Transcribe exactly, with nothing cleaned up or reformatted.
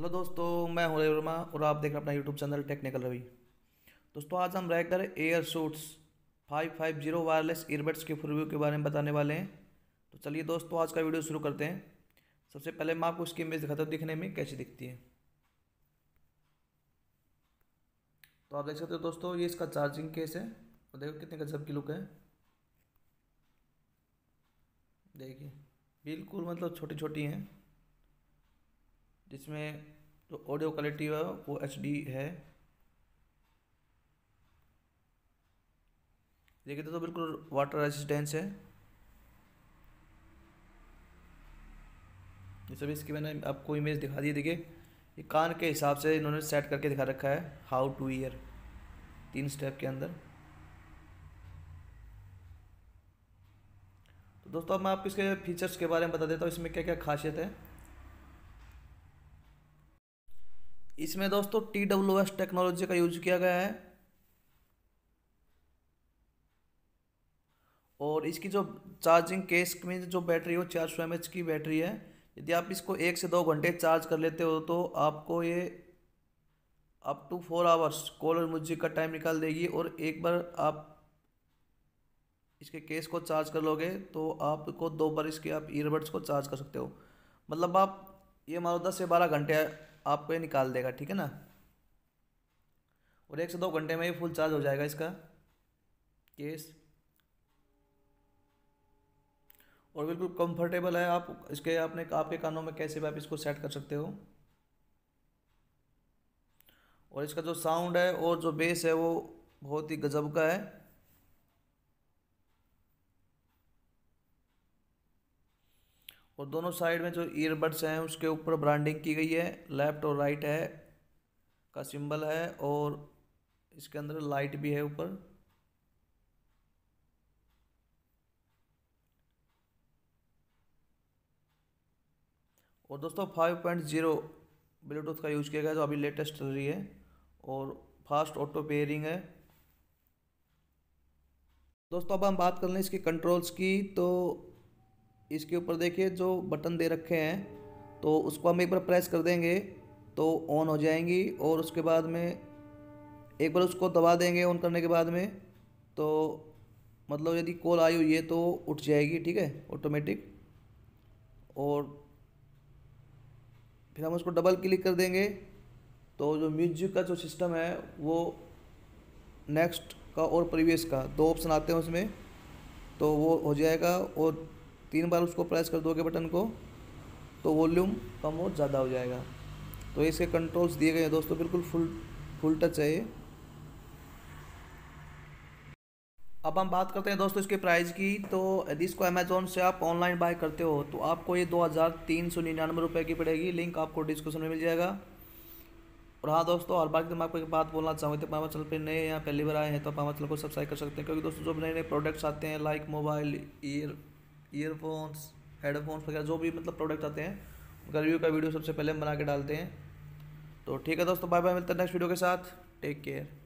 Hello दोस्तों, मैं हूं रवि वर्मा और आप देख रहे हैं अपना यूट्यूब चैनल टेक्निकल रवि। दोस्तों, आज हम रहकर air shoots five five zero wireless earbuds के रिव्यू के बारे में बताने वाले हैं। तो चलिए दोस्तों, आज का वीडियो शुरू करते हैं। सबसे पहले मैं आपको इसकी इमेज दिखाता हूँ दिखने में कैसी दिखती है। तो आप देख सकते हो दोस्तों, ये इसका चार्जिंग केस है और देखो कितने गजब की लुक है। देखिए बिल्कुल मतलब छोटी छोटी हैं, जिसमें जो ऑडियो क्वालिटी है वो एच डी है। देखिए तो, तो बिल्कुल वाटर रेजिस्टेंस है। ये सब इसकी मैंने आपको इमेज दिखा दी। देखिए ये कान के हिसाब से इन्होंने सेट करके दिखा रखा है, हाउ टू ईयर तीन स्टेप के अंदर। तो दोस्तों, अब मैं आपको इसके फीचर्स के बारे में बता देता हूँ, इसमें क्या क्या खासियत है। इसमें दोस्तों टी डब्ल्यू एस टेक्नोलॉजी का यूज किया गया है और इसकी जो चार्जिंग केस में जो बैटरी हो चार सौ एम एच की बैटरी है। यदि आप इसको एक से दो घंटे चार्ज कर लेते हो तो आपको ये up to four hours call और म्यूजिक का टाइम निकाल देगी। और एक बार आप इसके केस को चार्ज कर लोगे तो आपको दो बार इसके आप ईयरबड्स को चार्ज कर सकते हो। मतलब आप ये मानो दस से बारह घंटे आपको ये निकाल देगा, ठीक है ना। और एक से दो घंटे में ही फुल चार्ज हो जाएगा इसका केस। और बिल्कुल कंफर्टेबल है। आप इसके आपने आपके कानों में कैसे भी आप इसको सेट कर सकते हो। और इसका जो साउंड है और जो बेस है वो बहुत ही गजब का है। और दोनों साइड में जो ईयरबड्स हैं उसके ऊपर ब्रांडिंग की गई है, लेफ्ट और राइट है का सिंबल है। और इसके अंदर लाइट भी है ऊपर। और दोस्तों फाइव पॉइंट ज़ीरो ब्लूटूथ का यूज किया गया है जो अभी लेटेस्ट चल रही है। और फास्ट ऑटो पेयरिंग है। दोस्तों, अब हम बात कर लें इसके कंट्रोल्स की। तो इसके ऊपर देखिए जो बटन दे रखे हैं तो उसको हम एक बार प्रेस कर देंगे तो ऑन हो जाएंगी। और उसके बाद में एक बार उसको दबा देंगे ऑन करने के बाद में, तो मतलब यदि कॉल आई हुई है तो उठ जाएगी, ठीक है, ऑटोमेटिक। और फिर हम उसको डबल क्लिक कर देंगे तो जो म्यूजिक का जो सिस्टम है वो नेक्स्ट का और प्रीवियस का दो ऑप्शन आते हैं उसमें, तो वो हो जाएगा। और तीन बार उसको प्रेस कर दोगे बटन को तो वॉल्यूम कम और ज़्यादा हो जाएगा। तो इसके कंट्रोल्स दिए गए हैं दोस्तों, बिल्कुल फुल फुल टच है ये। अब हम बात करते हैं दोस्तों इसके प्राइस की। तो यदि इसको अमेज़ोन से आप ऑनलाइन बाय करते हो तो आपको ये दो हज़ार तीन सौ निन्यानवे रुपये की पड़ेगी। लिंक आपको डिस्क्रिप्शन में मिल जाएगा। और हाँ दोस्तों, हर बार की मैं आपको एक बात बोलना चाहूँगी, तो पामा चैनल पर नए या पहली बार आए हैं तो पामा चैनल को सब्सक्राइब कर सकते हैं। क्योंकि दोस्तों जो नए नए प्रोडक्ट्स आते हैं like mobile ear earphones headphones वगैरह जो भी मतलब प्रोडक्ट आते हैं उनका रिव्यू का वीडियो सबसे पहले हम बना के डालते हैं। तो ठीक है दोस्तों, बाय बाय, मिलते हैं नेक्स्ट वीडियो के साथ। Take care.